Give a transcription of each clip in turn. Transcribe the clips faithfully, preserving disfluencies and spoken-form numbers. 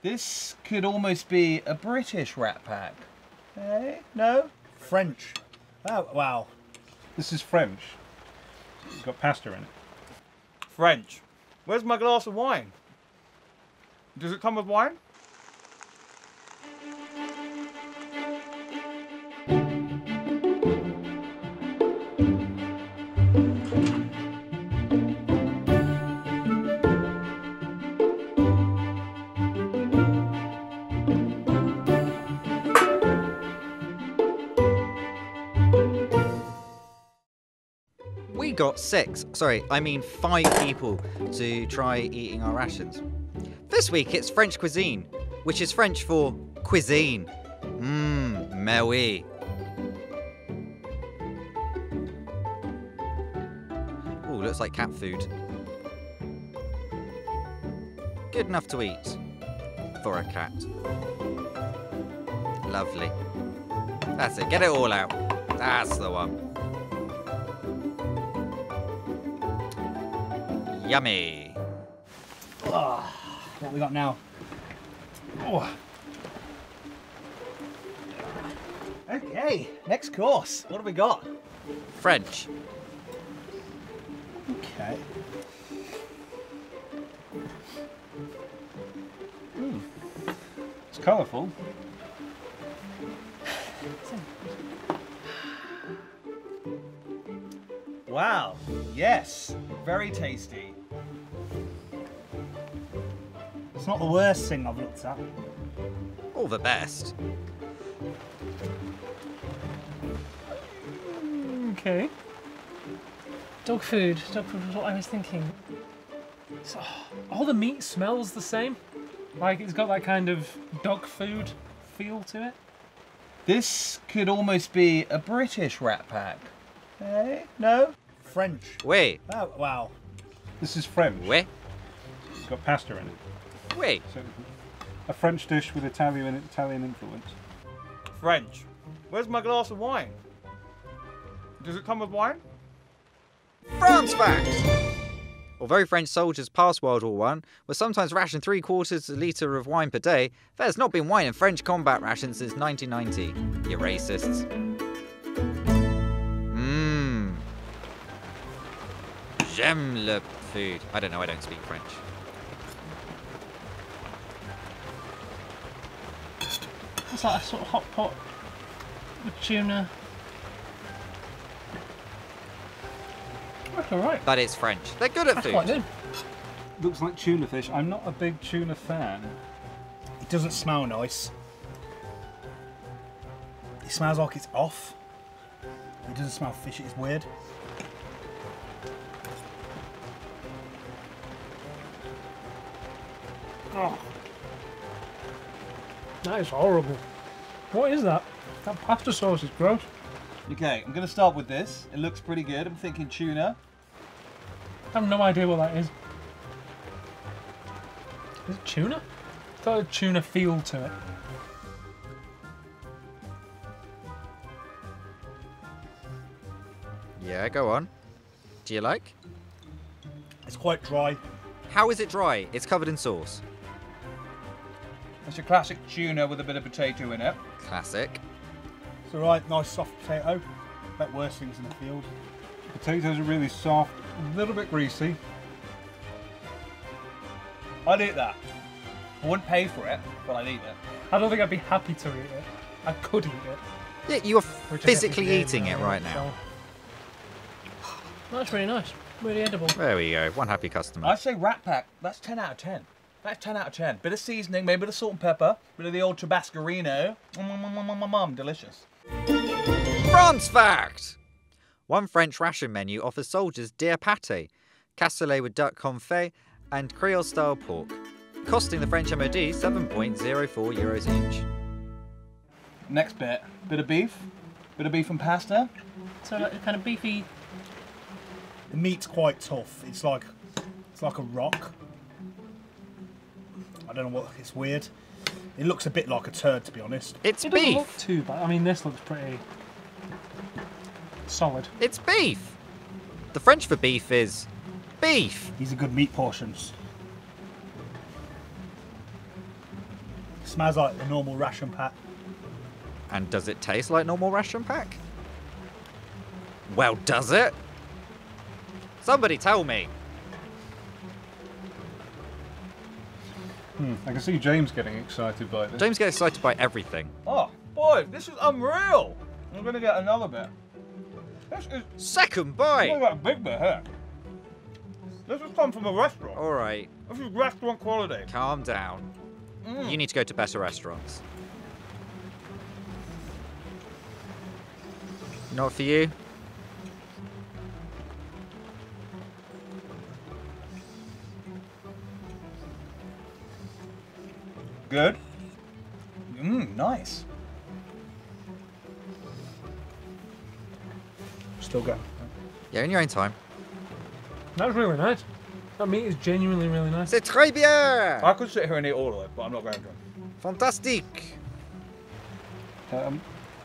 This could almost be a British Rat Pack. Eh? No? French. Oh, wow. This is French. It's got pasta in it. French. Where's my glass of wine? Does it come with wine? We got six, sorry, I mean five people to try eating our rations. This week it's French cuisine, which is French for cuisine. Mmm, mais oui. Ooh, looks like cat food. Good enough to eat for a cat. Lovely. That's it, get it all out. That's the one. Yummy. Oh, what we got now? Oh. Okay, next course. What have we got? French. Okay. Mm. It's colourful. Wow. Yes. Very tasty. It's not the worst thing I've looked at. Or the best. Okay. Dog food. Dog food was what I was thinking. So, all the meat smells the same. Like it's got that kind of dog food feel to it. This could almost be a British Rat Pack. Eh? No? French. Oui. Oh, wow. This is French. Oui. It's got pasta in it. Oui. So, a French dish with Italian Italian influence. French. Where's my glass of wine? Does it come with wine? France facts! Although French soldiers past World War One were sometimes rationed three quarters of a litre of wine per day, there has not been wine in French combat rations since nineteen ninety. You racists. J'aime le food. I don't know, I don't speak French. It's like a sort of hot pot with tuna. That's alright. But it's French. They're good at That's food. Quite good. Looks like tuna fish. I'm not a big tuna fan. It doesn't smell nice. It smells like it's off. It doesn't smell fishy, it's weird. Oh, that is horrible. What is that? That pasta sauce is gross. Okay, I'm going to start with this. It looks pretty good. I'm thinking tuna. I have no idea what that is. Is it tuna? It's got a tuna feel to it. Yeah, go on. Do you like? It's quite dry. How is it dry? It's covered in sauce. It's a classic tuna with a bit of potato in it. Classic. It's all right, nice soft potato. Bet worse things in the field. Potatoes are really soft, a little bit greasy. I'd eat that. I wouldn't pay for it, but I'd eat it. I don't think I'd be happy to eat it. I could eat it. Yeah, you're physically eating it right now. That's really nice. Really edible. There we go. One happy customer. I say Rat Pack. That's ten out of ten. That's ten out of ten. Bit of seasoning, maybe a bit of salt and pepper, bit of the old Tabascarino. Mmm, mmm, mmm, mmm, mmm, delicious. France fact! One French ration menu offers soldiers deer pâté, cassoulet with duck confit, and Creole-style pork, costing the French M O D seven point zero four euros each. Next bit. Bit of beef. Bit of beef and pasta. So like kind of beefy. The meat's quite tough. It's like it's like a rock. I don't know what. It's weird. It looks a bit like a turd, to be honest. It's it beef. Doesn't look too bad. I mean, this looks pretty solid. It's beef. The French for beef is beef. These are good meat portions. Smells like the normal ration pack. And does it taste like normal ration pack? Well, does it? Somebody tell me. Hmm, I can see James getting excited by this. James gets excited by everything. Oh, boy, this is unreal. I'm going to get another bit. This is... Second bite. Look at that big bit here. This has come from a restaurant. All right. This is restaurant quality. Calm down. Mm. You need to go to better restaurants. Not for you. Good. Mmm, nice. Still going. Yeah, in your own time. That's really nice. That meat is genuinely really nice. C'est très bien! I could sit here and eat all of it, but I'm not going to. Fantastique! Um,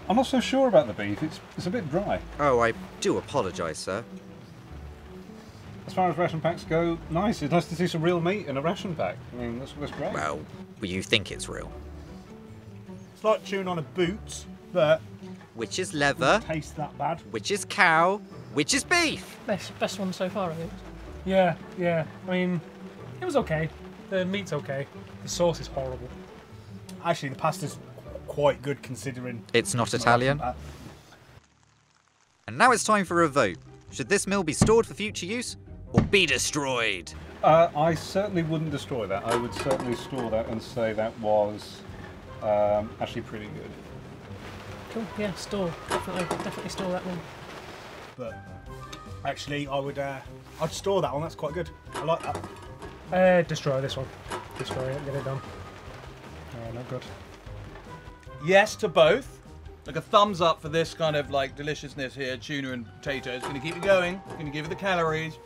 I'm not so sure about the beef. It's, it's a bit dry. Oh, I do apologise, sir. As far as ration packs go, nice. It's nice to see some real meat in a ration pack. I mean, that's, that's great. Well, you think it's real. It's like chewing on a boot, but... Which is leather. It tastes that bad. Which is cow. Which is beef. Best, best one so far, I think. Yeah, yeah. I mean, it was okay. The meat's okay. The sauce is horrible. Actually, the pasta's quite good considering... It's not Italian. And now it's time for a vote. Should this mill be stored for future use or be destroyed? Uh, I certainly wouldn't destroy that. I would certainly store that and say that was um, actually pretty good. Cool, yeah, store. Definitely, definitely store that one. But actually, I would, uh, I'd store that one. That's quite good. I like that. Uh, destroy this one. Destroy it, get it done. Oh, not good. Yes to both. Like a thumbs up for this kind of like deliciousness here, tuna and potatoes. Going to keep it going. Going to give you the calories.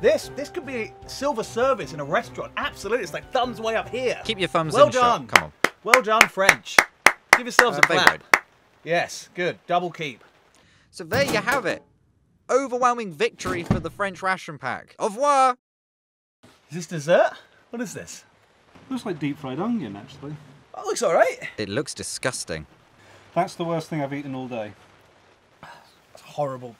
This this could be silver service in a restaurant. Absolutely, it's like thumbs way up here. Keep your thumbs well in done. Shot. Come on. Well done, French. Give yourselves uh, a clap. Yes, good. Double keep. So there you have it. Overwhelming victory for the French ration pack. Au revoir. Is this dessert? What is this? Looks like deep fried onion, actually. That looks all right. It looks disgusting. That's the worst thing I've eaten all day. That's horrible.